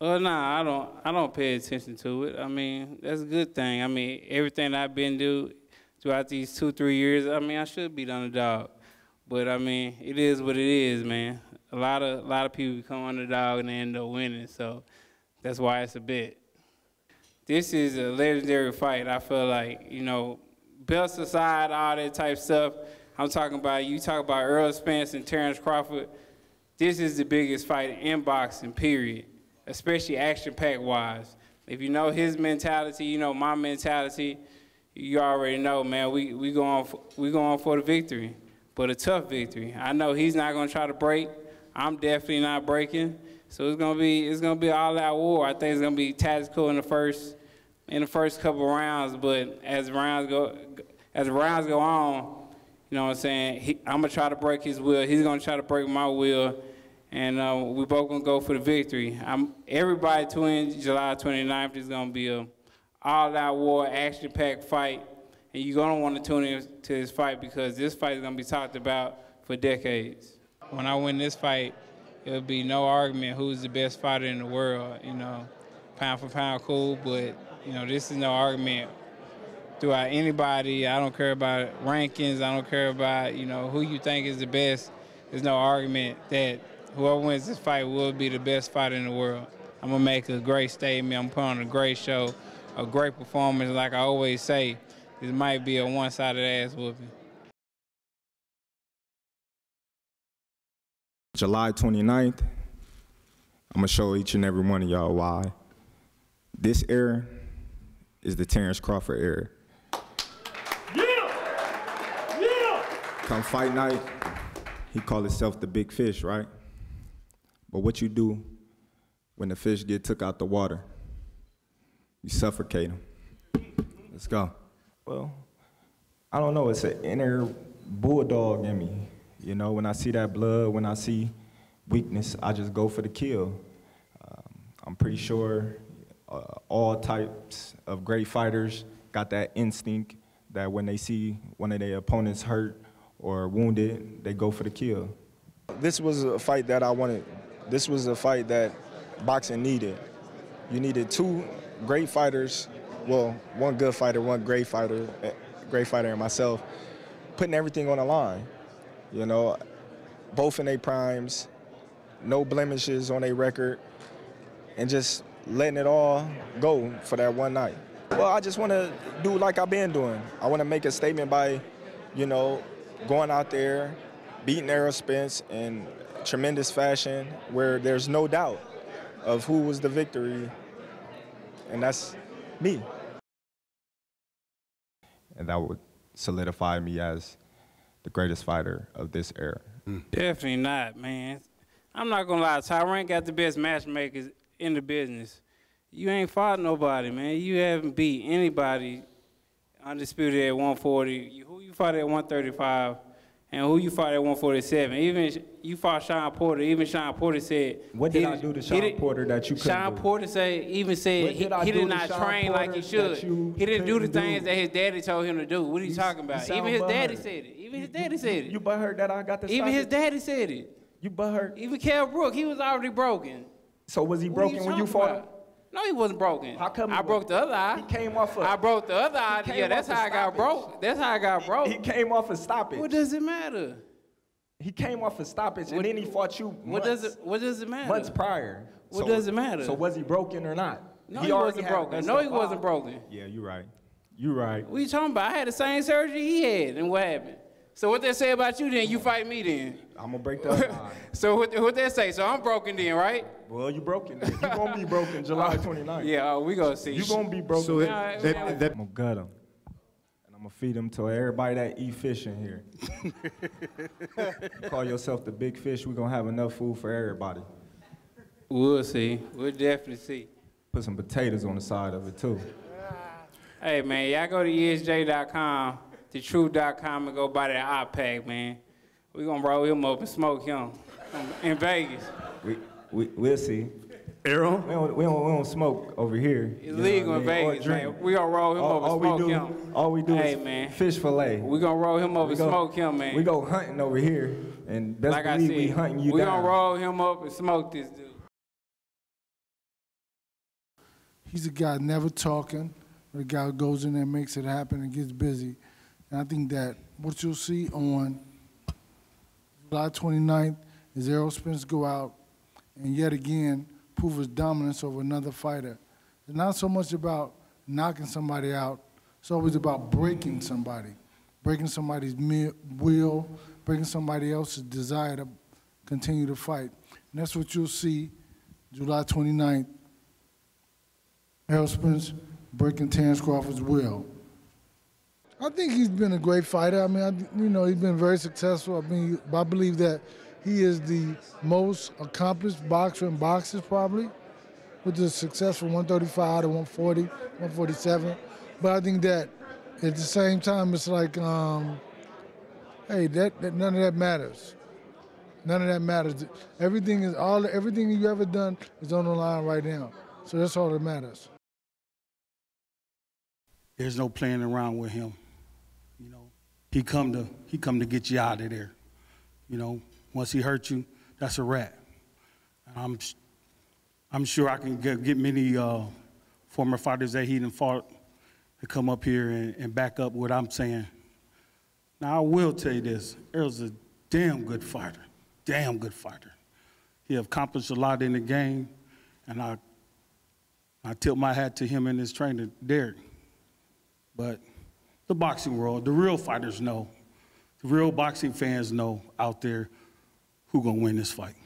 Nah, I don't pay attention to it. I mean, that's a good thing. I mean, everything I've been doing throughout these 2-3 years, I mean, I should be underdog. But I mean, it is what it is, man. A lot of people become underdog and they end up winning, so that's why it's a bet. This is a legendary fight. I feel like, you know, belts aside, all that type stuff. I'm talking about, you talk about Errol Spence and Terence Crawford. This is the biggest fight in boxing, period. Especially action-packed wise. If you know his mentality, you know my mentality, you already know, man, we going for the victory, but a tough victory. I know he's not gonna try to break. I'm definitely not breaking. So it's gonna be an all-out war. I think it's gonna be tactical in the first couple of rounds, but as rounds go on, you know what I'm saying, I'm gonna try to break his will, he's gonna try to break my will, and we both gonna go for the victory. Everybody July 29th is gonna be a all-out war, action-packed fight, and you're gonna want to tune in to this fight because this fight is gonna be talked about for decades. When I win this fight, it'll be no argument who's the best fighter in the world. You know, pound for pound, cool, but you know this is no argument throughout anybody. I don't care about rankings. I don't care about, you know, who you think is the best. There's no argument that whoever wins this fight will be the best fighter in the world. I'm going to make a great statement. I'm putting on a great show, a great performance. Like I always say, this might be a one-sided ass whooping. July 29th, I'm going to show each and every one of y'all why. This era is the Terence Crawford era. Yeah! Yeah! Come fight night, he called himself the big fish, right? But what you do when the fish get took out the water, you suffocate them. Let's go. Well, I don't know, it's an inner bulldog in me. You know, when I see that blood, when I see weakness, I just go for the kill. I'm pretty sure all types of great fighters got that instinct that when they see one of their opponents hurt or wounded, they go for the kill. This was a fight that I wanted. This was a fight that boxing needed. You needed two great fighters, well, one good fighter, one great fighter and myself, putting everything on the line. You know, both in their primes, no blemishes on their record, and just letting it all go for that one night. Well, I just want to do like I've been doing. I want to make a statement by, you know, going out there, beating Errol Spence in tremendous fashion where there's no doubt of who was the victory, and that's me. And that would solidify me as the greatest fighter of this era. Definitely not, man. I'm not gonna lie, Tyrone got the best matchmakers in the business. You ain't fought nobody, man. You haven't beat anybody undisputed at 140. Who you fought at 135? And who you fought at 147? Even you fought Sean Porter. Even Sean Porter said, "What did I do to Sean Porter that you couldn't?" Sean Porter even said he did not train like he should. He didn't do the things that his daddy told him to do. What are you talking about? Even his daddy said it. Even his daddy said it. You butthurt that I got the. Even his daddy said it. You butthurt. Even Kell Brook, he was already broken. So was he broken when you fought him? No, he wasn't broken. How come I broke the other eye? He came off of. I broke the other eye. Yeah, that's how I got broke. That's how I got broke. He came off a stoppage. What does it matter? He came off a stoppage, and then he fought you. What does it matter? Months prior. What does it matter? So was he broken or not? No, he wasn't broken. No, he wasn't broken. Yeah, you're right. You're right. What are you talking about? I had the same surgery he had, and what happened? So what they say about you then? You fight me then? I'm gonna break the other eye. So what they say? So I'm broken then, right? Well, you broken. You gonna be broken July 29th. Yeah, we gonna see. You gonna be broken. So I'm gonna gut him, and I'm gonna feed him to everybody that eat fish in here. You call yourself the big fish. We gonna have enough food for everybody. We'll see. We'll definitely see. Put some potatoes on the side of it too. Hey man, y'all go to ESJ.com, thetruth.com, and go buy that op pack, man. We gonna roll him up and smoke him in Vegas. We'll see. Errol? We don't smoke over here. It's legal in Vegas, man. We gonna roll him up and smoke him. All we do is fish fillet. We gonna roll him up and smoke him, man. We go hunting over here, and best believe we hunting you down. We gonna roll him up and smoke this dude. he's a guy never talking, but a guy who goes in there and makes it happen and gets busy. And I think that what you'll see on July 29th is Errol Spence go out and yet again prove his dominance over another fighter. It's not so much about knocking somebody out. It's always about breaking somebody, breaking somebody's will, breaking somebody else's desire to continue to fight. And that's what you'll see July 29th. Errol Spence breaking Terence Crawford's will. I think he's been a great fighter. I mean, you know, he's been very successful. I mean, I believe that he is the most accomplished boxer in boxers probably, with a successful 135 to 140, 147. But I think that at the same time, it's like, hey, none of that matters. None of that matters. Everything is everything you've ever done is on the line right now. So that's all that matters. There's no playing around with him. You know, he come to get you out of there. You know, once he hurt you, that's a wrap. And I'm sure I can get many former fighters that he done fought to come up here and back up what I'm saying. Now, I will tell you this, Errol's a damn good fighter, damn good fighter. He accomplished a lot in the game, and I tilt my hat to him and his trainer, Derek. But the boxing world, the real fighters know, the real boxing fans know out there who gonna win this fight.